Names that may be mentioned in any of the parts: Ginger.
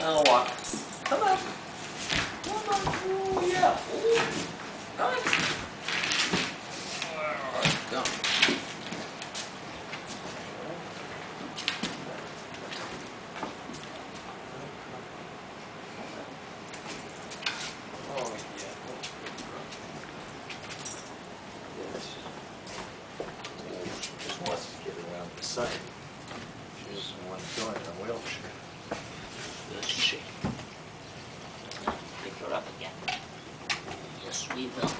and I'll walk. Come on. Come on. Ooh, yeah. Ooh. Nice. Go. Oh, yeah. Yes. She just wants to get around the side. She doesn't want to go in a wheelchair. Does she? Pick her up again. Yes, we will.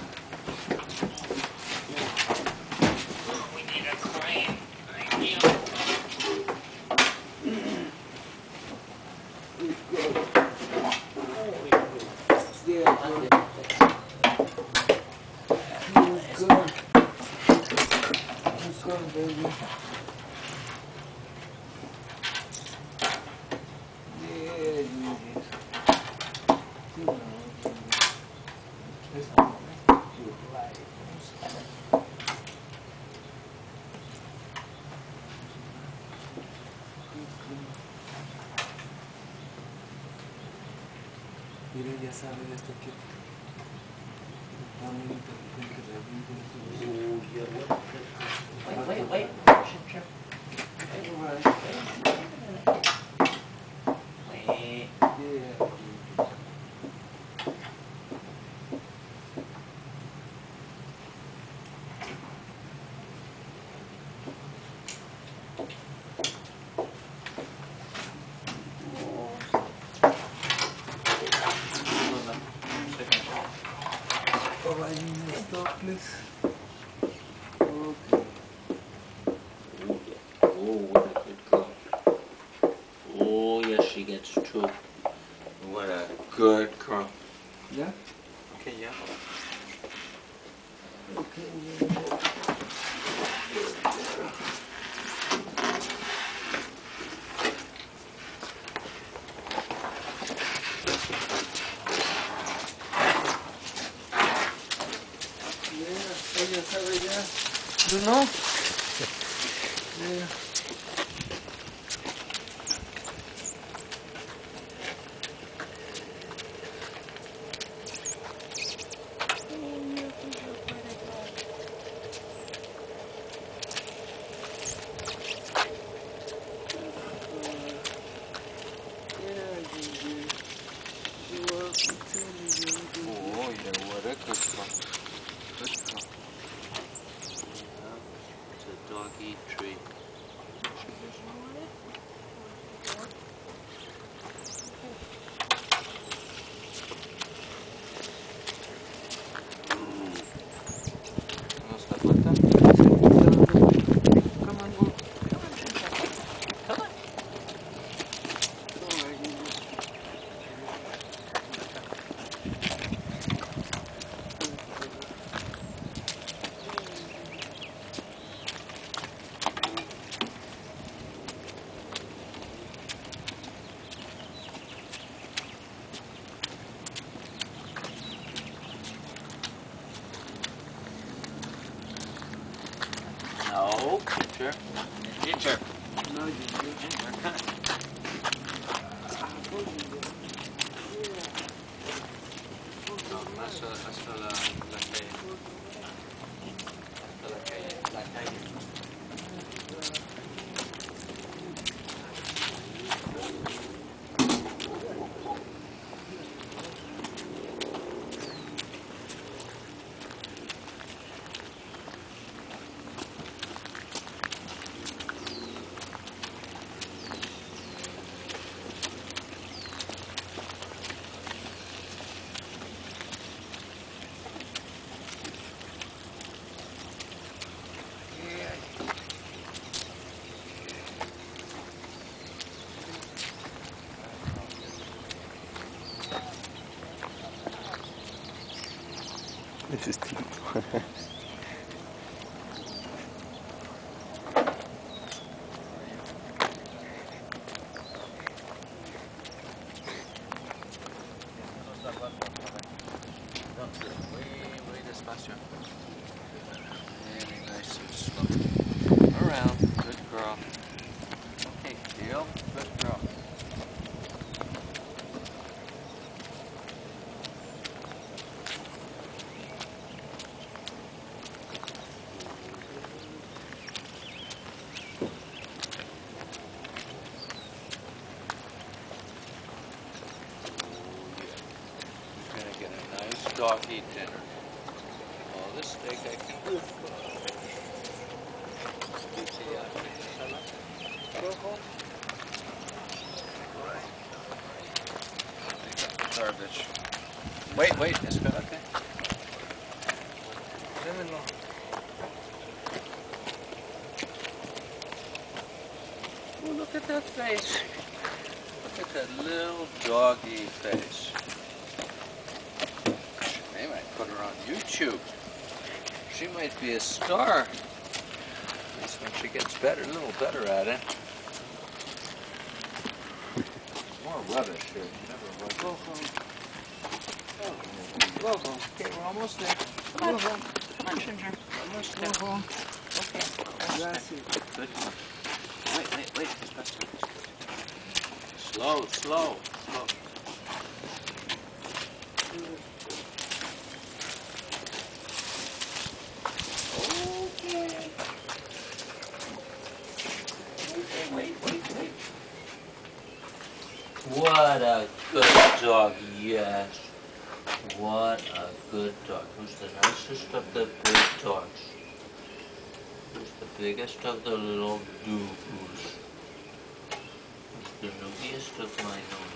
Mira, ya sabe esto que wait, wait, Ginger. Wait. Yeah. Good girl. Yeah? Okay, yeah. Okay, yeah. Yeah, sorry, yeah. You know? Yeah. Ginger. Ginger. No, Ginger. No, más hasta la calle. Hasta la calle. La calle. It's just deep. Very nice and slow. Around. Good girl. Okay, deal. Good girl. dog eat dinner. Oh, this steak I can do. Garbage. Wait, is that okay? Oh, look at that face. Look at that little doggy face. They might put her on YouTube. She might be a star. At least when she gets better, a little better at it. More rubbish here. Never go home. Go home. Okay, we're almost there. Come on, home. Come on, Ginger. Almost there. Go home. Okay. Good one. Wait. Slow. Wait. What a good dog, yes. What a good dog. Who's the nicest of the big dogs? Who's the biggest of the little doo-boos? Who's the noogiest of my noonies?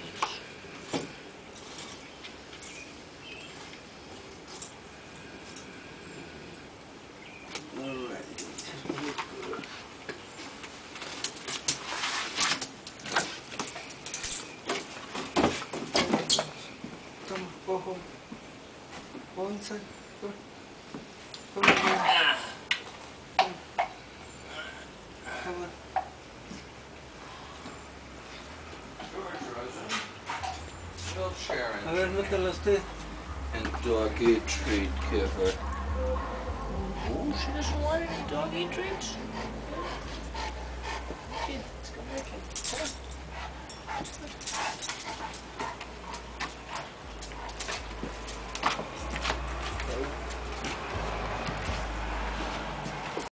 Go home. Go inside. Go. Come on. George, a ver, mételo usted. And doggy treat giver. Oh, she doesn't want any doggy treats. Here, let's go back in.